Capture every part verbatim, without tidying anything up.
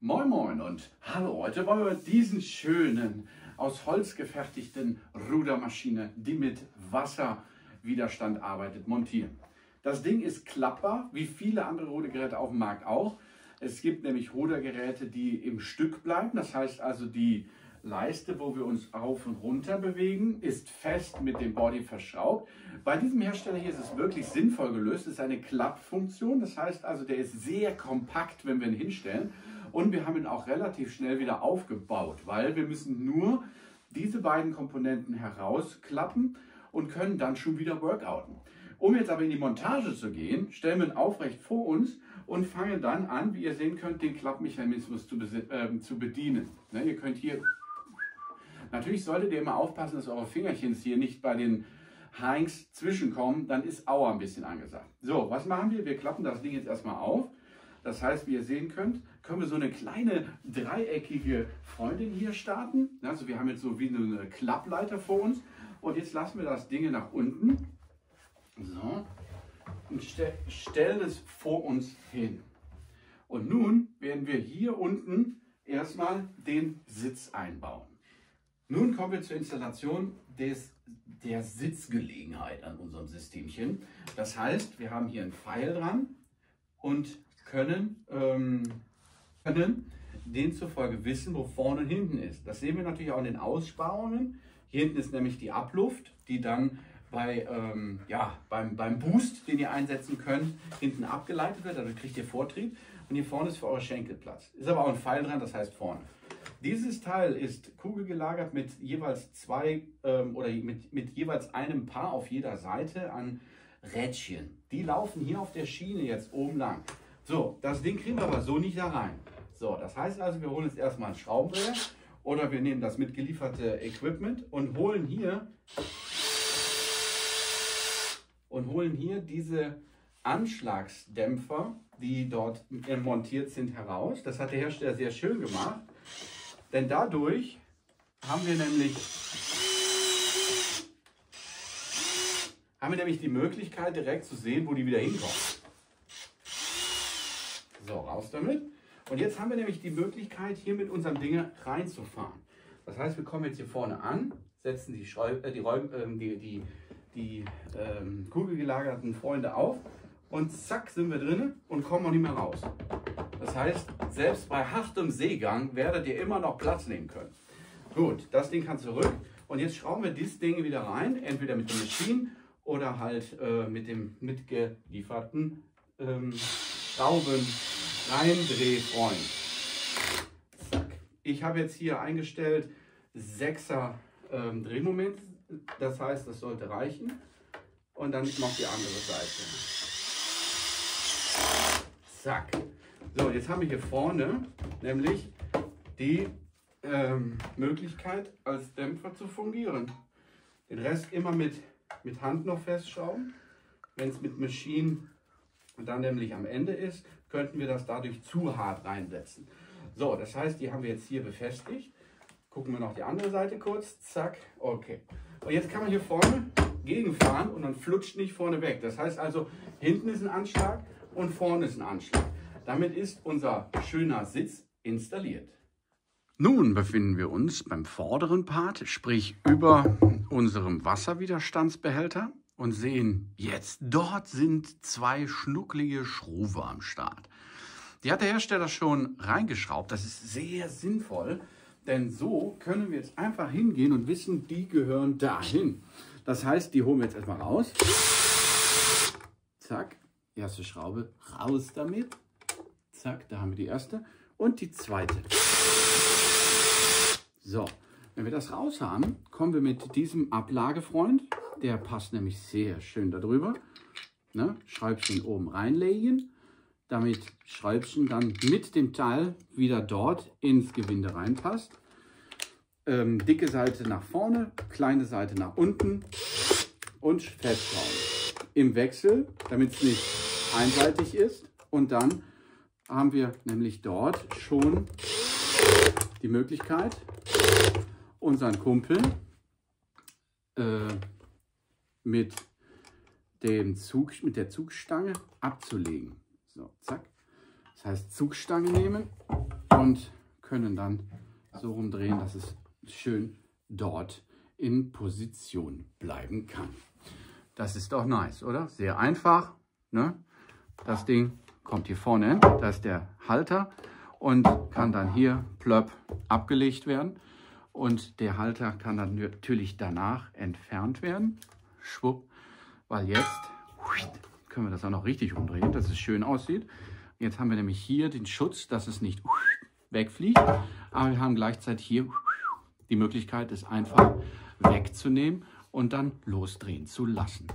Moin Moin und hallo, heute wollen wir diesen schönen, aus Holz gefertigten Rudermaschine, die mit Wasserwiderstand arbeitet, montieren. Das Ding ist klappbar, wie viele andere Rudergeräte auf dem Markt auch. Es gibt nämlich Rudergeräte, die im Stück bleiben, das heißt also die Leiste, wo wir uns auf und runter bewegen, ist fest mit dem Body verschraubt. Bei diesem Hersteller hier ist es wirklich sinnvoll gelöst, es ist eine Klappfunktion, das heißt also, der ist sehr kompakt, wenn wir ihn hinstellen. Und wir haben ihn auch relativ schnell wieder aufgebaut, weil wir müssen nur diese beiden Komponenten herausklappen und können dann schon wieder workouten. Um jetzt aber in die Montage zu gehen, stellen wir ihn aufrecht vor uns und fangen dann an, wie ihr sehen könnt, den Klappmechanismus zu, äh, zu bedienen. Ne, ihr könnt hier... Natürlich solltet ihr immer aufpassen, dass eure Fingerchen hier nicht bei den Hangs zwischenkommen, dann ist Aua ein bisschen angesagt. So, was machen wir? Wir klappen das Ding jetzt erstmal auf. Das heißt, wie ihr sehen könnt, können wir so eine kleine dreieckige Freundin hier starten. Also wir haben jetzt so wie eine Klappleiter vor uns. Und jetzt lassen wir das Ding nach unten. So. Und ste- stellen es vor uns hin. Und nun werden wir hier unten erstmal den Sitz einbauen. Nun kommen wir zur Installation des, der Sitzgelegenheit an unserem Systemchen. Das heißt, wir haben hier einen Pfeil dran und können, ähm, können demzufolge wissen, wo vorne und hinten ist. Das sehen wir natürlich auch in den Aussparungen. Hier hinten ist nämlich die Abluft, die dann bei, ähm, ja, beim, beim Boost, den ihr einsetzen könnt, hinten abgeleitet wird. Dadurch kriegt ihr Vortrieb. Und hier vorne ist für eure Schenkel Platz. Ist aber auch ein Pfeil dran, das heißt vorne. Dieses Teil ist kugelgelagert mit jeweils zwei ähm, oder mit, mit jeweils einem Paar auf jeder Seite an Rädchen. Die laufen hier auf der Schiene jetzt oben lang. So, das Ding kriegen wir aber so nicht da rein. So, das heißt also, wir holen jetzt erstmal ein Schraubendreher oder wir nehmen das mitgelieferte Equipment und holen hier und holen hier diese Anschlagsdämpfer, die dort montiert sind, heraus. Das hat der Hersteller sehr schön gemacht, denn dadurch haben wir nämlich haben wir nämlich die Möglichkeit, direkt zu sehen, wo die wieder hinkommen. So, raus damit. Und jetzt haben wir nämlich die Möglichkeit, hier mit unserem Ding reinzufahren. Das heißt, wir kommen jetzt hier vorne an, setzen die, äh, die, äh, die, die, die ähm, kugelgelagerten Freunde auf und zack sind wir drin und kommen auch nicht mehr raus. Das heißt, selbst bei hartem Seegang werdet ihr immer noch Platz nehmen können. Gut, das Ding kann zurück und jetzt schrauben wir dieses Ding wieder rein, entweder mit den Maschinen oder halt äh, mit dem mitgelieferten ähm, Schrauben. Reindrehfreund. Zack. Ich habe jetzt hier eingestellt sechser ähm, Drehmoment. Das heißt, das sollte reichen. Und dann noch die andere Seite. Zack. So, jetzt haben wir hier vorne nämlich die ähm, Möglichkeit, als Dämpfer zu fungieren. Den Rest immer mit, mit Hand noch festschrauben. Wenn es mit Maschinen dann nämlich am Ende ist, könnten wir das dadurch zu hart reinsetzen. So, das heißt, die haben wir jetzt hier befestigt. Gucken wir noch die andere Seite kurz. Zack, okay. Und jetzt kann man hier vorne gegenfahren und dann flutscht nicht vorne weg. Das heißt also, hinten ist ein Anschlag und vorne ist ein Anschlag. Damit ist unser schöner Sitz installiert. Nun befinden wir uns beim vorderen Part, sprich über unserem Wasserwiderstandsbehälter. Und sehen jetzt, dort sind zwei schnucklige Schruve am Start. Die hat der Hersteller schon reingeschraubt. Das ist sehr sinnvoll, denn so können wir jetzt einfach hingehen und wissen, die gehören dahin. Das heißt, die holen wir jetzt erstmal raus. Zack, erste Schraube, raus damit. Zack, da haben wir die erste und die zweite. So, wenn wir das raus haben, kommen wir mit diesem Ablagefreund. Der passt nämlich sehr schön darüber. Ne? Schräubchen oben reinlegen, damit Schräubchen dann mit dem Teil wieder dort ins Gewinde reinpasst. Ähm, dicke Seite nach vorne, kleine Seite nach unten und festschrauben. Im Wechsel, damit es nicht einseitig ist. Und dann haben wir nämlich dort schon die Möglichkeit, unseren Kumpel äh, mit dem Zug, mit der Zugstange abzulegen. So, zack. Das heißt, Zugstange nehmen, und können dann so rumdrehen, dass es schön dort in Position bleiben kann. Das ist doch nice, oder? Sehr einfach, ne? Das Ding kommt hier vorne, da ist der Halter und kann dann hier plöpp abgelegt werden. Und der Halter kann dann natürlich danach entfernt werden. Schwupp, weil jetzt können wir das auch noch richtig umdrehen, dass es schön aussieht. Jetzt haben wir nämlich hier den Schutz, dass es nicht wegfliegt, aber wir haben gleichzeitig hier die Möglichkeit, es einfach wegzunehmen und dann losdrehen zu lassen.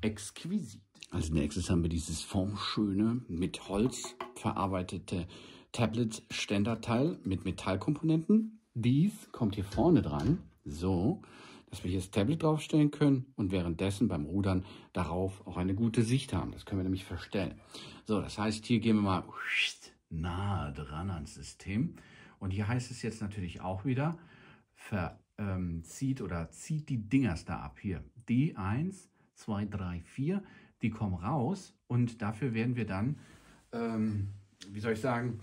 Exquisit. Als nächstes haben wir dieses formschöne, mit Holz verarbeitete Tablet-Ständerteil mit Metallkomponenten. Dies kommt hier vorne dran, so, dass wir hier das Tablet draufstellen können und währenddessen beim Rudern darauf auch eine gute Sicht haben. Das können wir nämlich verstellen. So, das heißt, hier gehen wir mal nahe dran ans System. Und hier heißt es jetzt natürlich auch wieder, verzieht ähm, oder zieht die Dingers da ab. Hier, die eins, zwei, drei, vier, die kommen raus. Und dafür werden wir dann, ähm, wie soll ich sagen,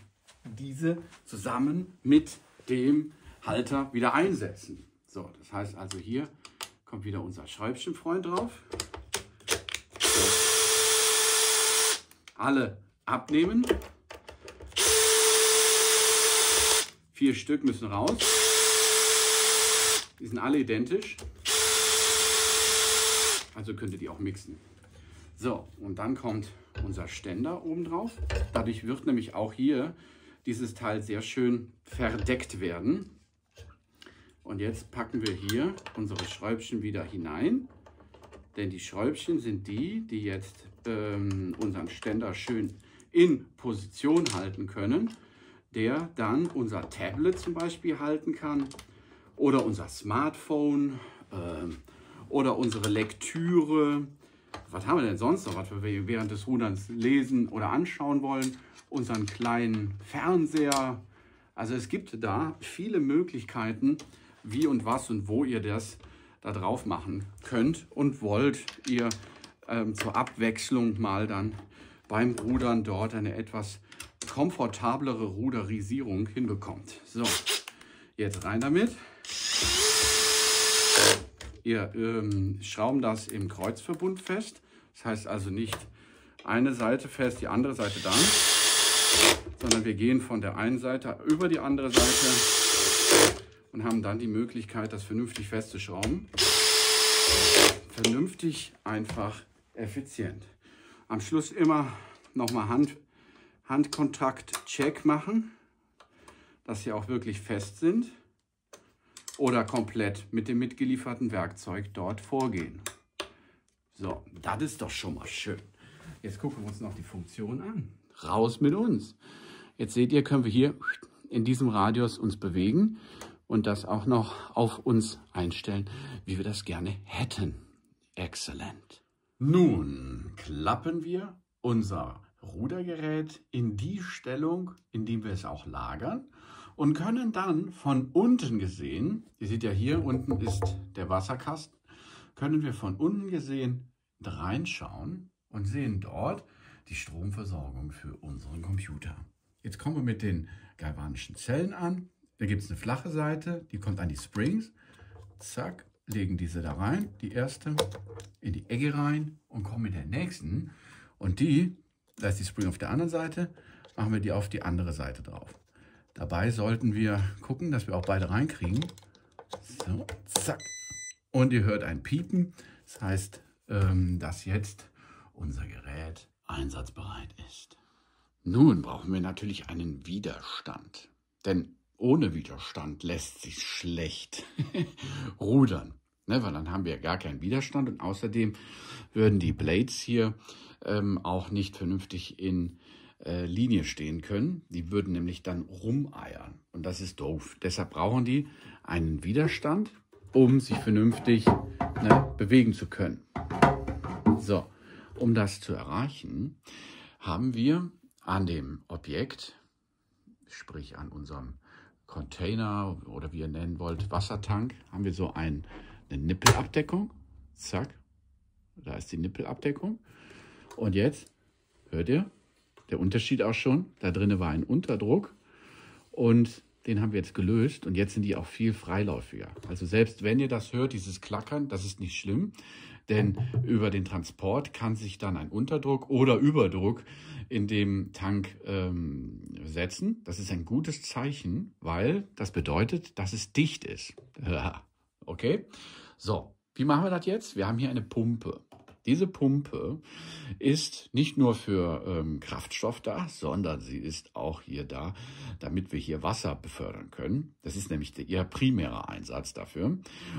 diese zusammen mit dem Halter wieder einsetzen. So, das heißt also, hier kommt wieder unser Schräubchenfreund drauf. Alle abnehmen. Vier Stück müssen raus. Die sind alle identisch. Also könnt ihr die auch mixen. So, und dann kommt unser Ständer oben drauf. Dadurch wird nämlich auch hier dieses Teil sehr schön verdeckt werden. Und jetzt packen wir hier unsere Schräubchen wieder hinein. Denn die Schräubchen sind die, die jetzt ähm, unseren Ständer schön in Position halten können. Der dann unser Tablet zum Beispiel halten kann. Oder unser Smartphone. Ähm, oder unsere Lektüre. Was haben wir denn sonst noch, was wir während des Ruderns lesen oder anschauen wollen? Unseren kleinen Fernseher. Also es gibt da viele Möglichkeiten, wie und was und wo ihr das da drauf machen könnt und wollt ihr ähm, zur Abwechslung mal dann beim Rudern dort eine etwas komfortablere Ruderisierung hinbekommt. So, jetzt rein damit. Ihr ähm, schrauben das im Kreuzverbund fest. Das heißt also nicht eine Seite fest, die andere Seite dann, sondern wir gehen von der einen Seite über die andere Seite und haben dann die Möglichkeit, das vernünftig festzuschrauben. Vernünftig, einfach, effizient. Am Schluss immer nochmal Hand, Handkontakt-Check machen, dass sie auch wirklich fest sind oder komplett mit dem mitgelieferten Werkzeug dort vorgehen. So, das ist doch schon mal schön. Jetzt gucken wir uns noch die Funktion an. Raus mit uns. Jetzt seht ihr, können wir hier in diesem Radius uns bewegen und das auch noch auf uns einstellen, wie wir das gerne hätten. Exzellent. Nun klappen wir unser Rudergerät in die Stellung, in die wir es auch lagern und können dann von unten gesehen, ihr seht ja hier unten ist der Wasserkasten, können wir von unten gesehen reinschauen und sehen dort die Stromversorgung für unseren Computer. Jetzt kommen wir mit den galvanischen Zellen an. Da gibt es eine flache Seite, die kommt an die Springs. Zack, legen diese da rein, die erste in die Egge rein und kommen mit der nächsten. Und die, da ist die Spring auf der anderen Seite, machen wir die auf die andere Seite drauf. Dabei sollten wir gucken, dass wir auch beide reinkriegen. So, zack. Und ihr hört ein Piepen. Das heißt, dass jetzt unser Gerät einsatzbereit ist. Nun brauchen wir natürlich einen Widerstand, denn ohne Widerstand lässt sich schlecht rudern, ne? Weil dann haben wir gar keinen Widerstand und außerdem würden die Blades hier ähm, auch nicht vernünftig in äh, Linie stehen können. Die würden nämlich dann rumeiern und das ist doof. Deshalb brauchen die einen Widerstand, um sich vernünftig, ne, bewegen zu können. So. Um das zu erreichen, haben wir an dem Objekt, sprich an unserem Container oder wie ihr nennen wollt, Wassertank, haben wir so ein, eine Nippelabdeckung. Zack, da ist die Nippelabdeckung. Und jetzt hört ihr, der Unterschied auch schon, da drinnen war ein Unterdruck und den haben wir jetzt gelöst und jetzt sind die auch viel freiläufiger. Also selbst wenn ihr das hört, dieses Klackern, das ist nicht schlimm, denn über den Transport kann sich dann ein Unterdruck oder Überdruck in dem Tank ähm, setzen. Das ist ein gutes Zeichen, weil das bedeutet, dass es dicht ist. Okay, so, wie machen wir das jetzt? Wir haben hier eine Pumpe. Diese Pumpe ist nicht nur für ähm, Kraftstoff da, sondern sie ist auch hier da, damit wir hier Wasser befördern können. Das ist nämlich der, ihr primärer Einsatz dafür.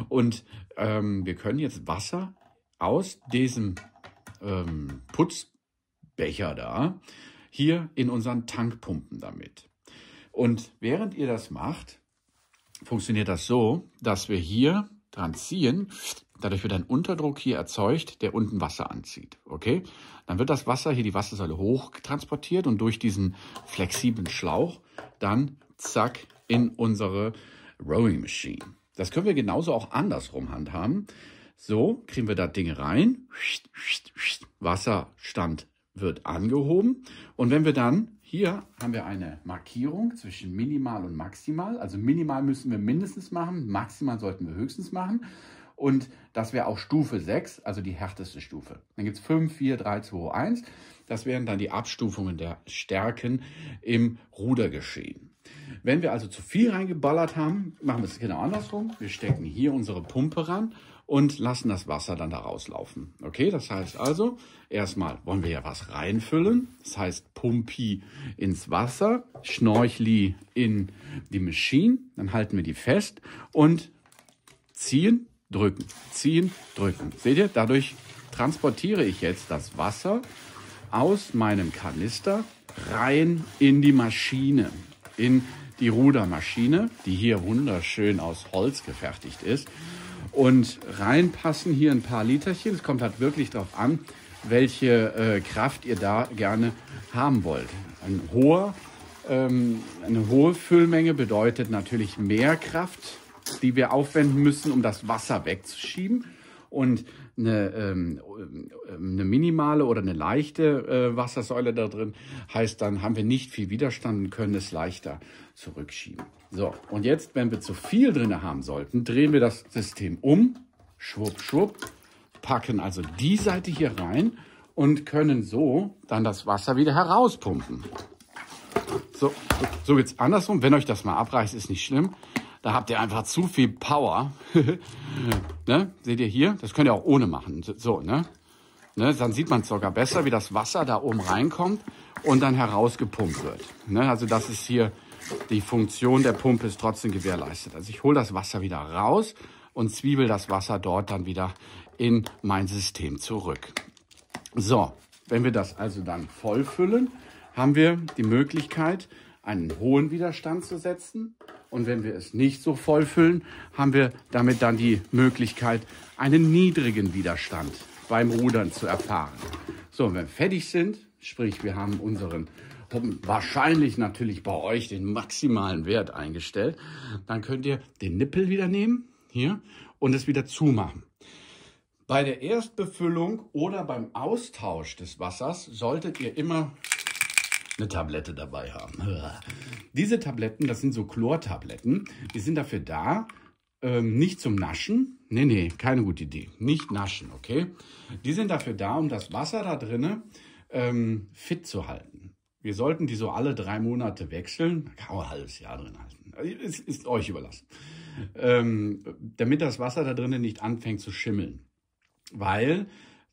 Und ähm, wir können jetzt Wasser aus diesem ähm, Putzbecher da hier in unseren Tank pumpen damit. Und während ihr das macht, funktioniert das so, dass wir hier dran ziehen. Dadurch wird ein Unterdruck hier erzeugt, der unten Wasser anzieht. Okay? Dann wird das Wasser, hier die Wassersäule hoch transportiert und durch diesen flexiblen Schlauch dann zack in unsere Rowing Machine. Das können wir genauso auch andersrum handhaben. So kriegen wir da Dinge rein. Wasserstand wird angehoben. Und wenn wir dann, hier haben wir eine Markierung zwischen minimal und maximal. Also minimal müssen wir mindestens machen, maximal sollten wir höchstens machen. Und das wäre auch Stufe sechs, also die härteste Stufe. Dann gibt es fünf, vier, drei, zwei, eins. Das wären dann die Abstufungen der Stärken im Rudergeschehen. Wenn wir also zu viel reingeballert haben, machen wir es genau andersrum. Wir stecken hier unsere Pumpe ran und lassen das Wasser dann da rauslaufen. Okay, das heißt also, erstmal wollen wir ja was reinfüllen. Das heißt Pumpi ins Wasser, Schnorchli in die Machine. Dann halten wir die fest und ziehen. Drücken, ziehen, drücken. Seht ihr, dadurch transportiere ich jetzt das Wasser aus meinem Kanister rein in die Maschine, in die Rudermaschine, die hier wunderschön aus Holz gefertigt ist. Und reinpassen hier ein paar Literchen. Es kommt halt wirklich darauf an, welche äh, Kraft ihr da gerne haben wollt. Ein hoher, ähm, eine hohe Füllmenge bedeutet natürlich mehr Kraft, die wir aufwenden müssen, um das Wasser wegzuschieben. Und eine, ähm, eine minimale oder eine leichte äh, Wassersäule da drin heißt, dann haben wir nicht viel Widerstand und können es leichter zurückschieben. So, und jetzt, wenn wir zu viel drin haben sollten, drehen wir das System um, schwupp, schwupp, packen also die Seite hier rein und können so dann das Wasser wieder herauspumpen. So, so geht es andersrum. Wenn euch das mal abreißt, ist nicht schlimm. Da habt ihr einfach zu viel Power. Ne? Seht ihr hier? Das könnt ihr auch ohne machen. So, ne? Ne? Dann sieht man es sogar besser, wie das Wasser da oben reinkommt und dann herausgepumpt wird. Ne? Also das ist hier, die Funktion der Pumpe ist trotzdem gewährleistet. Also ich hole das Wasser wieder raus und zwiebel das Wasser dort dann wieder in mein System zurück. So, wenn wir das also dann vollfüllen, haben wir die Möglichkeit, einen hohen Widerstand zu setzen. Und wenn wir es nicht so voll füllen, haben wir damit dann die Möglichkeit, einen niedrigen Widerstand beim Rudern zu erfahren. So, und wenn wir fertig sind, sprich wir haben unseren, wahrscheinlich natürlich bei euch den maximalen Wert eingestellt, dann könnt ihr den Nippel wieder nehmen, hier, und es wieder zumachen. Bei der Erstbefüllung oder beim Austausch des Wassers solltet ihr immer eine Tablette dabei haben. Diese Tabletten, das sind so Chlortabletten, die sind dafür da, ähm, nicht zum Naschen, nee, nee, keine gute Idee, nicht naschen, okay? Die sind dafür da, um das Wasser da drinnen ähm, fit zu halten. Wir sollten die so alle drei Monate wechseln, kann man ein halbes Jahr drin halten, ist, ist euch überlassen, ähm, damit das Wasser da drinnen nicht anfängt zu schimmeln, weil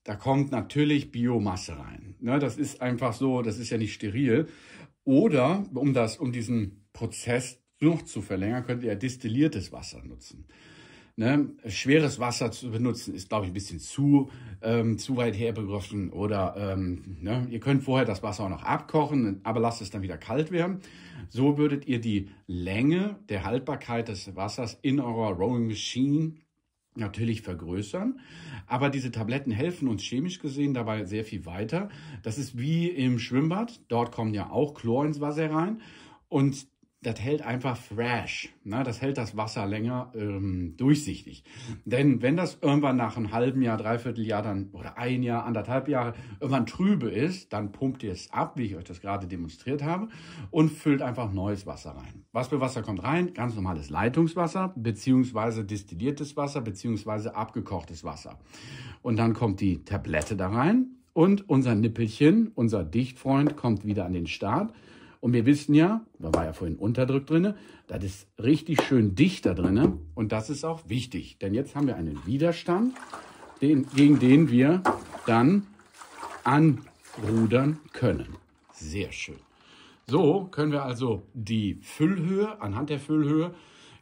da kommt natürlich Biomasse rein. Ne, das ist einfach so, das ist ja nicht steril. Oder, um, das, um diesen Prozess noch zu verlängern, könnt ihr ja destilliertes Wasser nutzen. Ne, schweres Wasser zu benutzen, ist, glaube ich, ein bisschen zu, ähm, zu weit hergegriffen. Oder ähm, ne, ihr könnt vorher das Wasser auch noch abkochen, aber lasst es dann wieder kalt werden. So würdet ihr die Länge der Haltbarkeit des Wassers in eurer Rowing Machine natürlich vergrößern, aber diese Tabletten helfen uns chemisch gesehen dabei sehr viel weiter. Das ist wie im Schwimmbad, dort kommen ja auch Chlor ins Wasser rein und das hält einfach fresh, ne? Das hält das Wasser länger ähm, durchsichtig. Denn wenn das irgendwann nach einem halben Jahr, dreiviertel Jahr dann, oder ein Jahr, anderthalb Jahre irgendwann trübe ist, dann pumpt ihr es ab, wie ich euch das gerade demonstriert habe, und füllt einfach neues Wasser rein. Was für Wasser kommt rein? Ganz normales Leitungswasser, beziehungsweise destilliertes Wasser, beziehungsweise abgekochtes Wasser. Und dann kommt die Tablette da rein und unser Nippelchen, unser Dichtfreund, kommt wieder an den Start. Und wir wissen ja, da war ja vorhin Unterdruck drin, das ist richtig schön dicht da drin. Und das ist auch wichtig, denn jetzt haben wir einen Widerstand, den, gegen den wir dann anrudern können. Sehr schön. So können wir also die Füllhöhe, anhand der Füllhöhe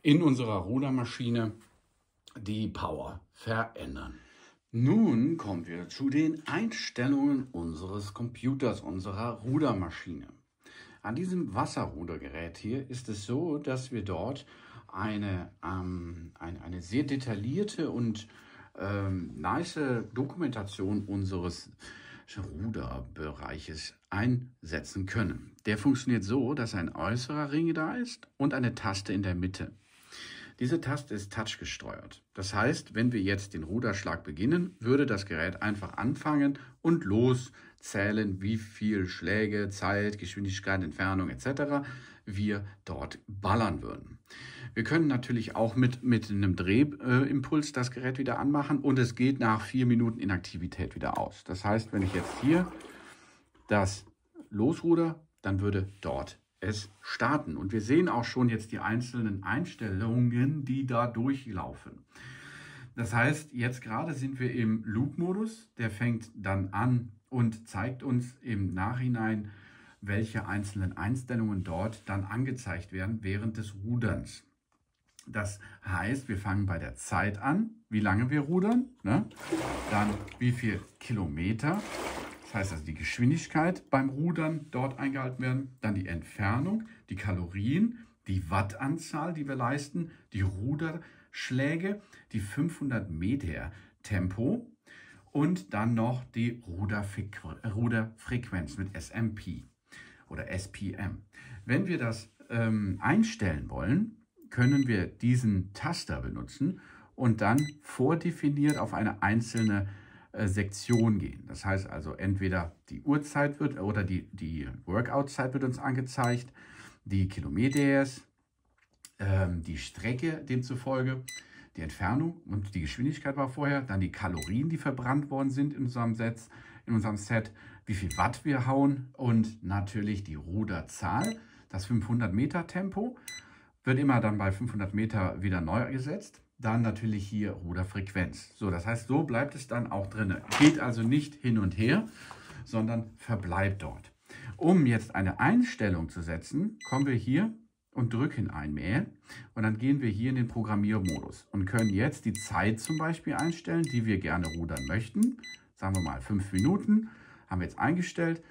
in unserer Rudermaschine die Power verändern. Nun kommen wir zu den Einstellungen unseres Computers, unserer Rudermaschine. An diesem Wasserrudergerät hier ist es so, dass wir dort eine, ähm, eine, eine sehr detaillierte und ähm, nice Dokumentation unseres Ruderbereiches einsetzen können. Der funktioniert so, dass ein äußerer Ring da ist und eine Taste in der Mitte. Diese Taste ist touchgesteuert. Das heißt, wenn wir jetzt den Ruderschlag beginnen, würde das Gerät einfach anfangen und loszählen, wie viel Schläge, Zeit, Geschwindigkeit, Entfernung et cetera wir dort ballern würden. Wir können natürlich auch mit, mit einem Drehimpuls äh, das Gerät wieder anmachen und es geht nach vier Minuten Inaktivität wieder aus. Das heißt, wenn ich jetzt hier das losruder, dann würde dort es starten. Und wir sehen auch schon jetzt die einzelnen Einstellungen, die da durchlaufen. Das heißt, jetzt gerade sind wir im Loop-Modus. Der fängt dann an und zeigt uns im Nachhinein, welche einzelnen Einstellungen dort dann angezeigt werden während des Ruderns. Das heißt, wir fangen bei der Zeit an, wie lange wir rudern, ne? Dann wie viel Kilometer. Das heißt also die Geschwindigkeit beim Rudern dort eingehalten werden, dann die Entfernung, die Kalorien, die Wattanzahl, die wir leisten, die Ruderschläge, die fünfhundert Meter Tempo und dann noch die Ruderfrequenz, Ruderfrequenz mit S M P oder S P M. Wenn wir das ähm, einstellen wollen, können wir diesen Taster benutzen und dann vordefiniert auf eine einzelne Sektion gehen. Das heißt also, entweder die Uhrzeit wird oder die, die Workout-Zeit wird uns angezeigt, die Kilometer, ähm, die Strecke demzufolge, die Entfernung und die Geschwindigkeit war vorher, dann die Kalorien, die verbrannt worden sind in unserem Set, in unserem Set, wie viel Watt wir hauen und natürlich die Ruderzahl. Das fünfhundert Meter Tempo wird immer dann bei fünfhundert Meter wieder neu gesetzt. Dann natürlich hier Ruderfrequenz. So, das heißt, so bleibt es dann auch drin. Geht also nicht hin und her, sondern verbleibt dort. Um jetzt eine Einstellung zu setzen, kommen wir hier und drücken ein Mehr. Und dann gehen wir hier in den Programmiermodus und können jetzt die Zeit zum Beispiel einstellen, die wir gerne rudern möchten. Sagen wir mal fünf Minuten, haben wir jetzt eingestellt.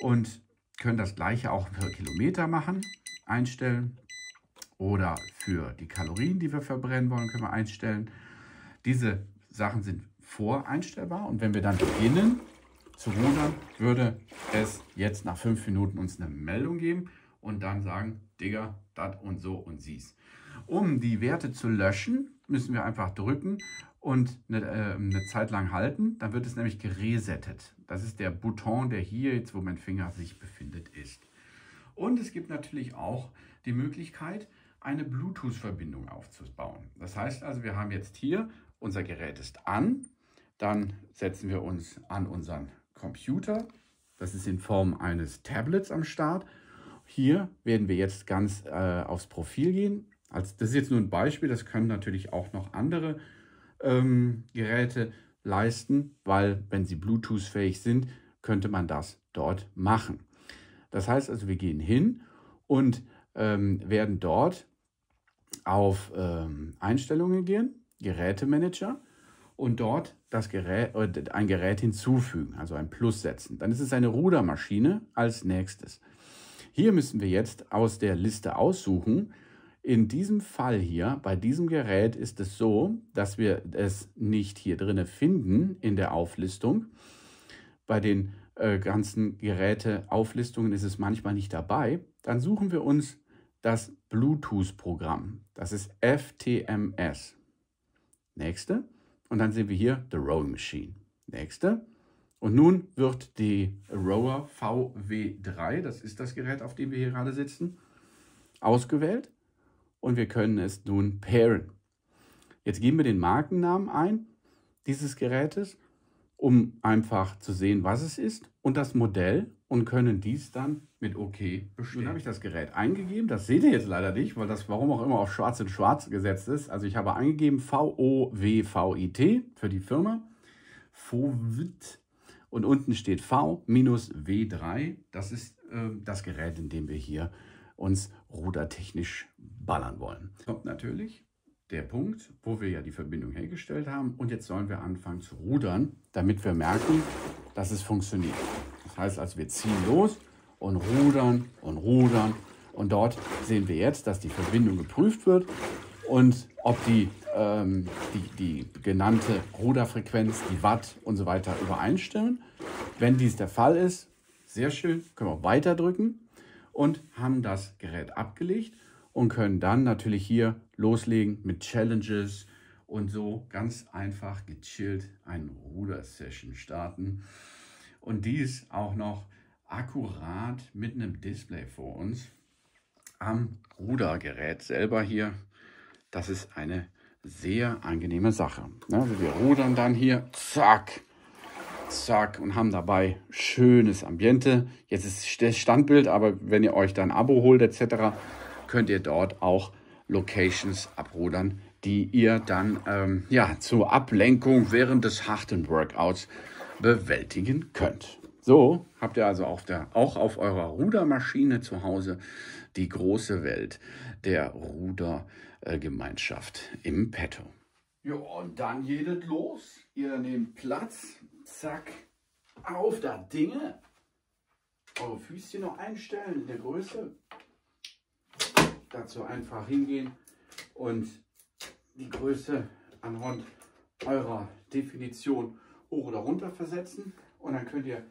Und können das gleiche auch für Kilometer machen, einstellen. Oder für die Kalorien, die wir verbrennen wollen, können wir einstellen. Diese Sachen sind voreinstellbar. Und wenn wir dann beginnen zu rudern, würde es jetzt nach fünf Minuten uns eine Meldung geben und dann sagen, Digga, dat und so und sieh's. Um die Werte zu löschen, müssen wir einfach drücken und eine, äh, eine Zeit lang halten. Dann wird es nämlich geresettet. Das ist der Button, der hier jetzt, wo mein Finger sich befindet, ist. Und es gibt natürlich auch die Möglichkeit, eine Bluetooth-Verbindung aufzubauen. Das heißt also, wir haben jetzt hier, unser Gerät ist an, dann setzen wir uns an unseren Computer. Das ist in Form eines Tablets am Start. Hier werden wir jetzt ganz äh, aufs Profil gehen. Also das ist jetzt nur ein Beispiel, das können natürlich auch noch andere ähm, Geräte leisten, weil wenn sie Bluetooth-fähig sind, könnte man das dort machen. Das heißt also, wir gehen hin und ähm, werden dort auf ähm, Einstellungen gehen, Gerätemanager und dort das Gerät, äh, ein Gerät hinzufügen, also ein Plus setzen. Dann ist es eine Rudermaschine als nächstes. Hier müssen wir jetzt aus der Liste aussuchen. In diesem Fall hier, bei diesem Gerät ist es so, dass wir es nicht hier drin finden in der Auflistung. Bei den ganzen Geräteauflistungen ist es manchmal nicht dabei, dann suchen wir uns das Bluetooth-Programm. Das ist F T M S. Nächste. Und dann sehen wir hier The Rowing Machine. Nächste. Und nun wird die Rower V W drei, das ist das Gerät, auf dem wir hier gerade sitzen, ausgewählt. Und wir können es nun pairen. Jetzt geben wir den Markennamen ein dieses Gerätes, um einfach zu sehen, was es ist, und das Modell, und können dies dann mit OK bestimmen. Nun habe ich das Gerät eingegeben. Das seht ihr jetzt leider nicht, weil das warum auch immer auf schwarz in schwarz gesetzt ist. Also ich habe eingegeben V O W V I T für die Firma. Vowit. Und unten steht V W drei. Das ist äh, das Gerät, in dem wir hier uns rudertechnisch ballern wollen. Kommt natürlich der Punkt, wo wir ja die Verbindung hergestellt haben. Und jetzt sollen wir anfangen zu rudern, damit wir merken, dass es funktioniert. Das heißt, also wir ziehen los und rudern und rudern. Und dort sehen wir jetzt, dass die Verbindung geprüft wird und ob die, ähm, die, die genannte Ruderfrequenz, die Watt und so weiter übereinstimmen. Wenn dies der Fall ist, sehr schön, können wir weiter drücken und haben das Gerät abgelegt und können dann natürlich hier loslegen mit Challenges und so ganz einfach gechillt eine Ruder-Session starten. Und dies auch noch akkurat mit einem Display vor uns am Rudergerät selber hier. Das ist eine sehr angenehme Sache. Also wir rudern dann hier, zack, zack, und haben dabei schönes Ambiente. Jetzt ist das Standbild, aber wenn ihr euch dann ein Abo holt et cetera, könnt ihr dort auch Locations abrudern, die ihr dann ähm, ja, zur Ablenkung während des harten Workouts bewältigen könnt. So habt ihr also auf der, auch auf eurer Rudermaschine zu Hause die große Welt der Rudergemeinschaft äh, im Petto. Ja, und dann jedet los. Ihr nehmt Platz. Zack. Auf das Dinge. Eure Füßchen noch einstellen in der Größe. Dazu einfach hingehen und die Größe anhand eurer Definition hoch oder runter versetzen, und dann könnt ihr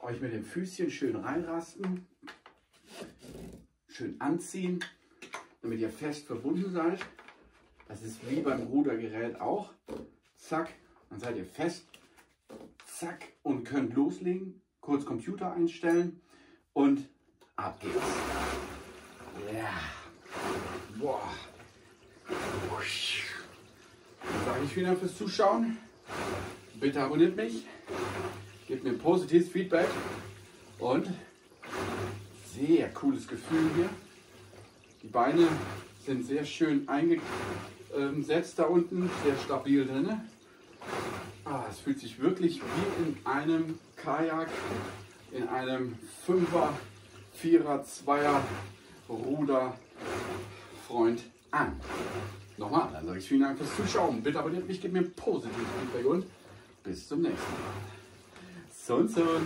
euch mit dem Füßchen schön reinrasten, schön anziehen, damit ihr fest verbunden seid. Das ist wie beim Rudergerät auch. Zack, dann seid ihr fest. Zack, und könnt loslegen. Kurz Computer einstellen und ab geht's. Ja. Boah. Dann sage ich wieder fürs Zuschauen. Bitte abonniert mich, gebt mir positives Feedback, und sehr cooles Gefühl hier. Die Beine sind sehr schön eingesetzt da unten, sehr stabil drin. Ah, es fühlt sich wirklich wie in einem Kajak, in einem Fünfer, Vierer, Zweier Ruderfreund an. Nochmal, dann sage ich vielen Dank fürs Zuschauen. Bitte abonniert mich, gebt mir positives Feedback und bis zum nächsten Mal. Son, son.